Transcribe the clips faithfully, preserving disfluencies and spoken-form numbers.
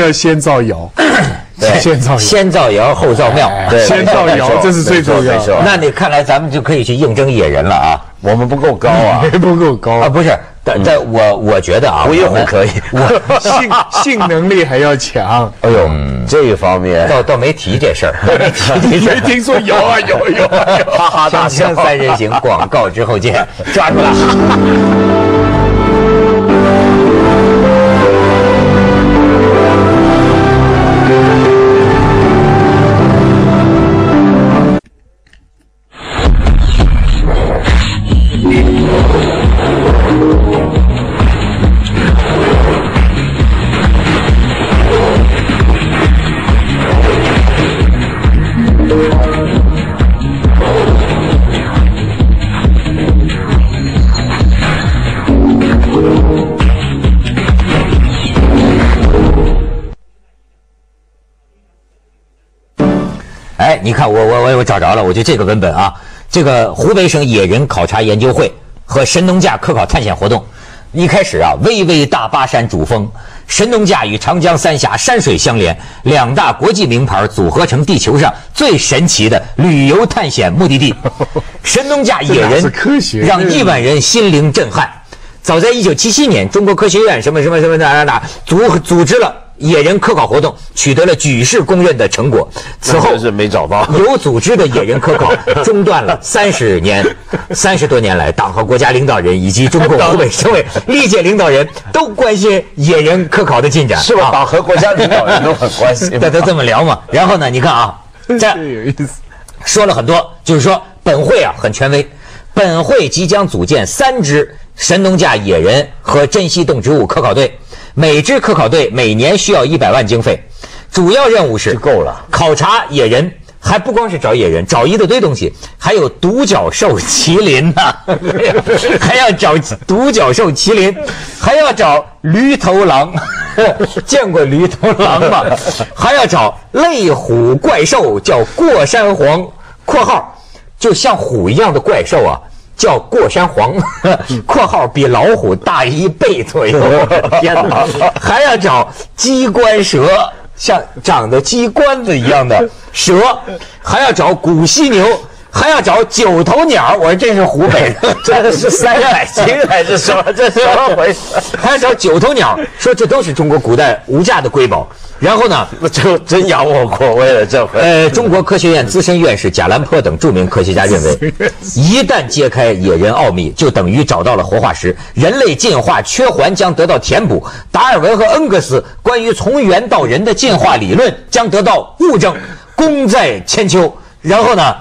要先造谣，对，先造谣，先造谣后造庙，对，先造谣这是最重要的。那你看来咱们就可以去应征野人了啊，我们不够高啊，不够高啊，不是。 在我我觉得啊，我一会儿可以，我性性能力还要强。哎呦，这一方面倒倒没提这事儿，没听说有啊有有有，哈哈大笑。三人行广告之后见，抓住了。 哎，你看我我我我找着了，我就这个文本啊，这个湖北省野人考察研究会和神农架科考探险活动，一开始啊，巍巍大巴山主峰，神农架与长江三峡山水相连，两大国际名牌组合成地球上最神奇的旅游探险目的地。神农架野人让亿万人心灵震撼。早在一九七七年，中国科学院什么什么什么哪哪哪组组织了。 野人科考活动取得了举世公认的成果。此后是没找到有组织的野人科考，中断了三十年，三十多年来，党和国家领导人以及中共湖北省委历届领导人都关心野人科考的进展，是吧？党和国家领导人都很关心，大家这么聊嘛。然后呢，你看啊，这有意思，说了很多，就是说本会啊很权威，本会即将组建三支神农架野人和珍稀动植物科考队。 每支科考队每年需要一百万经费，主要任务是够了考察野人，还不光是找野人，找一大堆东西，还有独角兽麒麟呢、啊，还要找独角兽麒麟，还要找驴头狼，见过驴头狼吗？还要找类虎怪兽，叫过山黄（括号就像虎一样的怪兽啊）。 叫过山黄（括号比老虎大一倍左右），天哪！还要找鸡冠蛇，像长得鸡冠子一样的蛇，还要找古犀牛，还要找九头鸟。我说这是湖北的，这是三海青还是什么？这是怎么回事？还要找九头鸟，说这都是中国古代无价的瑰宝。然后呢，就真养我国威了这回。呃，中国科学院资深院士贾兰坡等著名科学家认为，一旦揭开野人奥秘，就等于找到了活化石，人类进化缺环将得到填补。达尔文和恩格斯关于从猿到人的进化理论将得到物证，功在千秋。然后呢，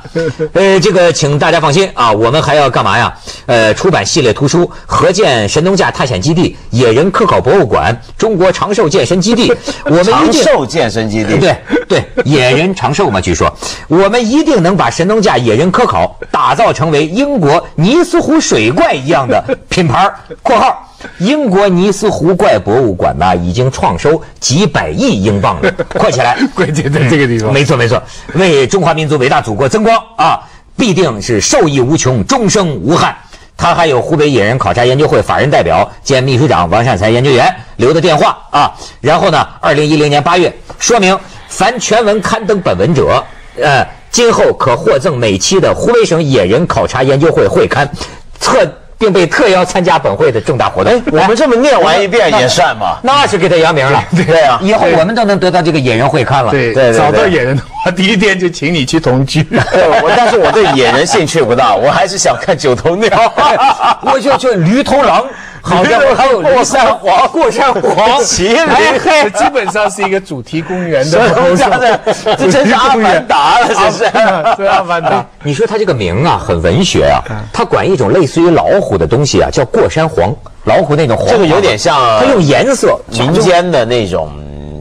呃，这个请大家放心啊，我们还要干嘛呀？呃，出版系列图书，合建神农架探险基地、野人科考博物馆、中国长寿健身基地。我们长寿健身基地，对对，野人长寿嘛，据说我们一定能把神农架野人科考打造成为英国尼斯湖水怪一样的品牌（括号）。 英国尼斯湖怪博物馆呢，已经创收几百亿英镑了，快起来！关键在这个地方，没错没错，为中华民族伟大祖国增光啊，必定是受益无穷，终生无憾。他还有湖北野人考察研究会法人代表兼秘书长王善财研究员留的电话啊。然后呢，二零一零年八月，说明凡全文刊登本文者，呃，今后可获赠每期的湖北省野人考察研究会会刊。特。 并被特邀参加本会的重大活动。哎，我们这么念完一遍也算嘛？那是给他扬名了。对啊，以后我们都能得到这个野人会刊了。对对，找到野人的话，第一天就请你去同居。我但是我对野人兴趣不大，我还是想看九头鸟。我就就驴头狼，好像还有过山黄、过山黄、麒麟，基本上是一个主题公园的。这真是阿凡达了，这是。对，阿凡达。你说他这个名啊，很文学啊，他管一种类似于老虎。 老虎的东西啊，叫过山黄，老虎那种黄，这个有点像，它用颜色民间的那种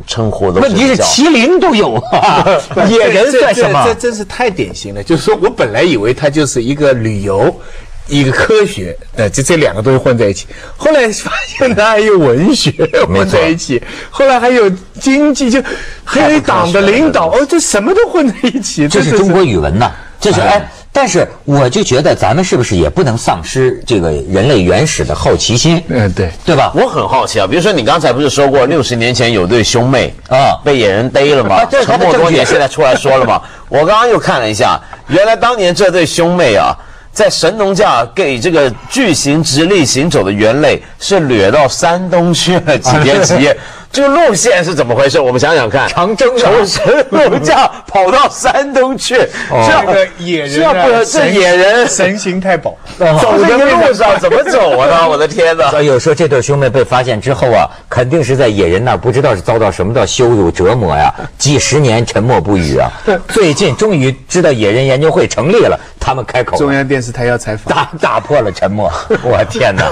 称呼的。问题是麒麟都有啊，野人算什么？这真是太典型了。就是说我本来以为它就是一个旅游，一个科学，呃，这这两个东西混在一起。后来发现它还有文学混在一起，后来还有经济，就还有党的领导，哦，这什么都混在一起。这是中国语文呐，这是哎。但是我就觉得咱们是不是也不能丧失这个人类原始的好奇心？嗯，对，对吧？我很好奇啊，比如说你刚才不是说过六十年前有对兄妹啊被野人逮了吗？啊、沉默多年，现在出来说了吗？我刚刚又看了一下，原来当年这对兄妹啊，在神农架给这个巨型直立行走的猿类是掠到山东去了几天几夜。这个路线是怎么回事？我们想想看，长征从神农架跑到山东去，这个野人啊，这野人神行太保，走在路上怎么走啊？我的天哪！所以说这对兄妹被发现之后啊，肯定是在野人那儿不知道是遭到什么的羞辱折磨呀，几十年沉默不语啊。最近终于知道野人研究会成立了，他们开口，中央电视台要采访，打打破了沉默。我天哪！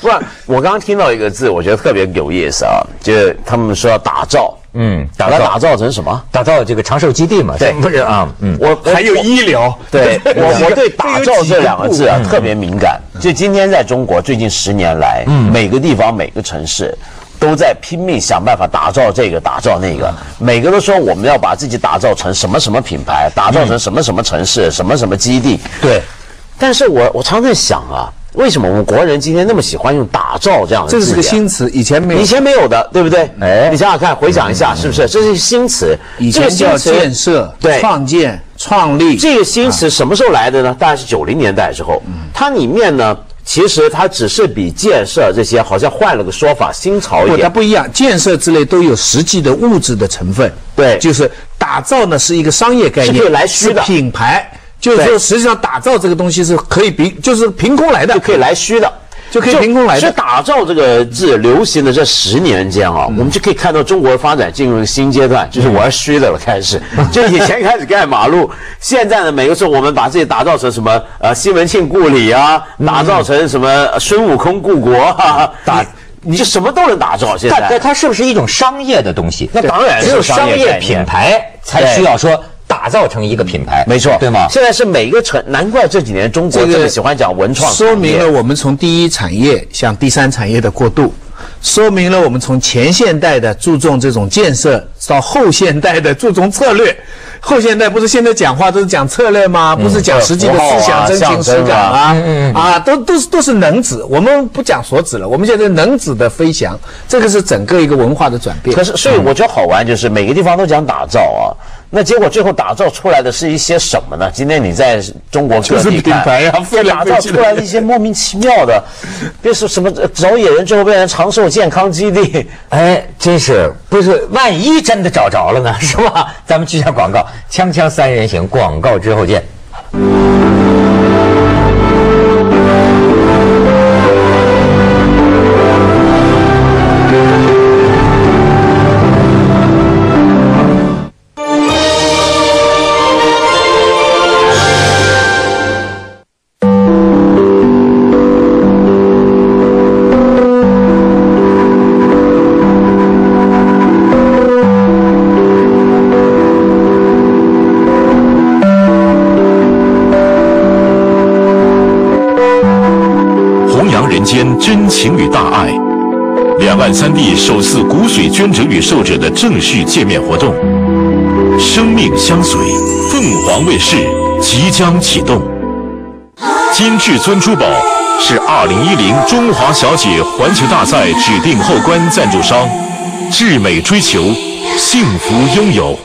不，我刚刚听到一个字，我觉得特别有意思啊，就是他们说要打造，嗯，打造打造成什么？打造这个长寿基地嘛，对，不是啊，嗯，我还有医疗，对，我我对打造这两个字啊特别敏感。就今天在中国最近十年来，每个地方每个城市都在拼命想办法打造这个打造那个，每个都说我们要把自己打造成什么什么品牌，打造成什么什么城市，什么什么基地，对。但是我我常常在想啊。为什么我们国人今天那么喜欢用打造这样的字眼？这是个新词，以前没有，以前没有的，对不对？哎，你想想看，回想一下，是不是？这是新词，以前叫建设、对，创建、创立。这个新词什么时候来的呢？大概是九零年代之后。它里面呢，其实它只是比建设这些好像换了个说法，新潮一点。它不一样，建设之类都有实际的物质的成分。对，就是打造呢是一个商业概念，是可以来虚的品牌。就是说，实际上打造这个东西是可以凭，就是凭空来的，就可以来虚的，就可以凭空来的。所以打造这个字流行的这十年间啊，嗯、我们就可以看到中国发展进入一个新阶段，就是玩虚的了，开始。嗯、就以前开始盖马路，现在呢，每个时候我们把自己打造成什么呃西门庆故里啊，打造成什么孙悟空故国啊，打。你就什么都能打造，现在。但它是不是一种商业的东西？那当然，只有商业品牌才需要说。打造成一个品牌，没错，对吗？现在是每一个城，难怪这几年中国这么喜欢讲文创，说明了我们从第一产业向第三产业的过渡，说明了我们从前现代的注重这种建设到后现代的注重策略。后现代不是现在讲话都是讲策略吗？不是讲实际的思想、真情实感啊，啊，都都是都是能指，我们不讲所指了，我们现在能指的飞翔，这个是整个一个文化的转变。可是，所以我觉得好玩就是每个地方都讲打造啊，那结果最后打造出来的是一些什么呢？今天你在中国各地看，打造出来的一些莫名其妙的，别说什么找野人最后变成长寿健康基地，哎，真是不是？万一真的找着了呢，是吧？咱们去下广告。锵锵三人行，广告之后见。真情与大爱，两岸三地首次骨髓捐赠与受者的正式见面活动，生命相随，凤凰卫视即将启动。金至尊珠宝是二零一零中华小姐环球大赛指定后冠赞助商，至美追求，幸福拥有。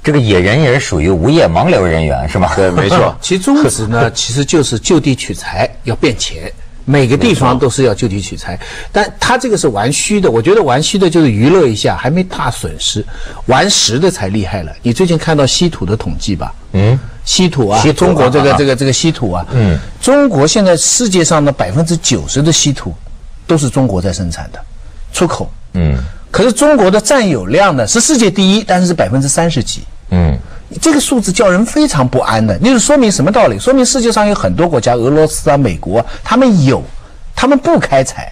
这个野人也是属于无业盲流人员，是吗？对，没错。其宗旨呢，其实就是就地取材，要变钱。每个地方都是要就地取材，但他这个是玩虚的。我觉得玩虚的就是娱乐一下，还没大损失。玩实的才厉害了。你最近看到稀土的统计吧？嗯，稀土啊，中国这个这个这个稀土啊，嗯，中国现在世界上的百分之九十的稀土都是中国在生产的，出口。嗯，可是中国的占有量呢是世界第一，但是是百分之三十几。嗯，这个数字叫人非常不安的。那就说明什么道理？说明世界上有很多国家，俄罗斯啊、美国，他们有，他们不开采，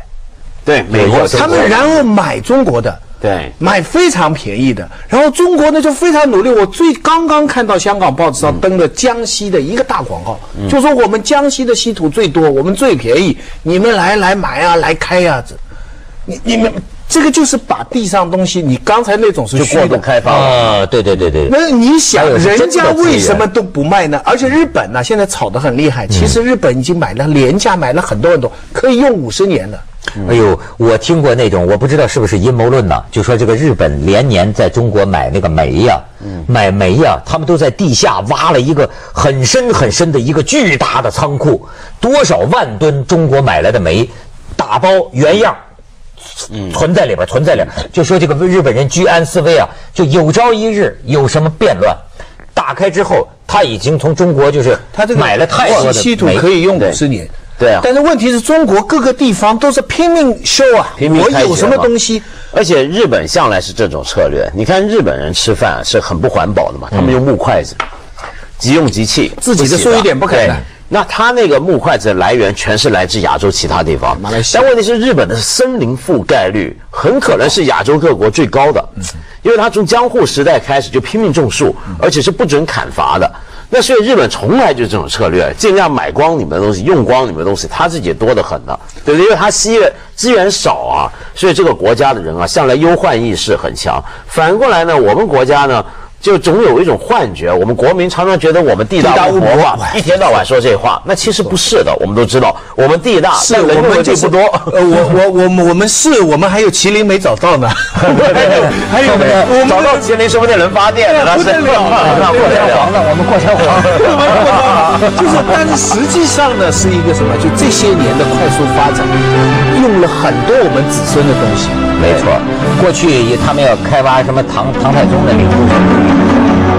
对，美国，他们然后买中国的，对，买非常便宜的。然后中国呢就非常努力。我最刚刚看到香港报纸上登了江西的一个大广告，嗯、就说我们江西的稀土最多，我们最便宜，你们来来买啊，来开啊，这你你们。这个就是把地上东西，你刚才那种是虚的，就过度开发啊！对对对对。那你想，人家为什么都不卖呢？而且日本呢、啊，现在炒得很厉害。其实日本已经买了廉价，买了很多很多，可以用五十年了。嗯、哎呦，我听过那种，我不知道是不是阴谋论呢、啊？就说这个日本连年在中国买那个煤呀、啊，嗯、买煤呀、啊，他们都在地下挖了一个很深很深的一个巨大的仓库，多少万吨中国买来的煤，打包原样。存在里边，存在里边，就说这个日本人居安思危啊，就有朝一日有什么变乱，打开之后，他已经从中国就是他这个买了太多的稀土可以用五十年，对啊。但是问题是中国各个地方都是拼命修啊，拼命开有什么东西？而且日本向来是这种策略，你看日本人吃饭是很不环保的嘛，他们用木筷子，即用即弃，自己的说一点不可能。那他那个木筷子来源全是来自亚洲其他地方，马来西亚。但问题是，日本的森林覆盖率很可能是亚洲各国最高的，因为他从江户时代开始就拼命种树，而且是不准砍伐的。那所以日本从来就是这种策略，尽量买光你们的东西，用光你们的东西，他自己多得很的，对不对？因为他资源资源少啊，所以这个国家的人啊，向来忧患意识很强。反过来呢，我们国家呢？就总有一种幻觉，我们国民常常觉得我们地大物博嘛，一天到晚说这话，那其实不是的。我们都知道，我们地大，是我们地不多。呃，我我我我们是，我们还有麒麟没找到呢，还有我们找到麒麟，说不定能发电，那是过了，过了黄了，我们过了黄了，就是。但是实际上呢，是一个什么？就这些年的快速发展，用了很多我们子孙的东西。没错，过去他们要开挖什么唐唐太宗的陵墓。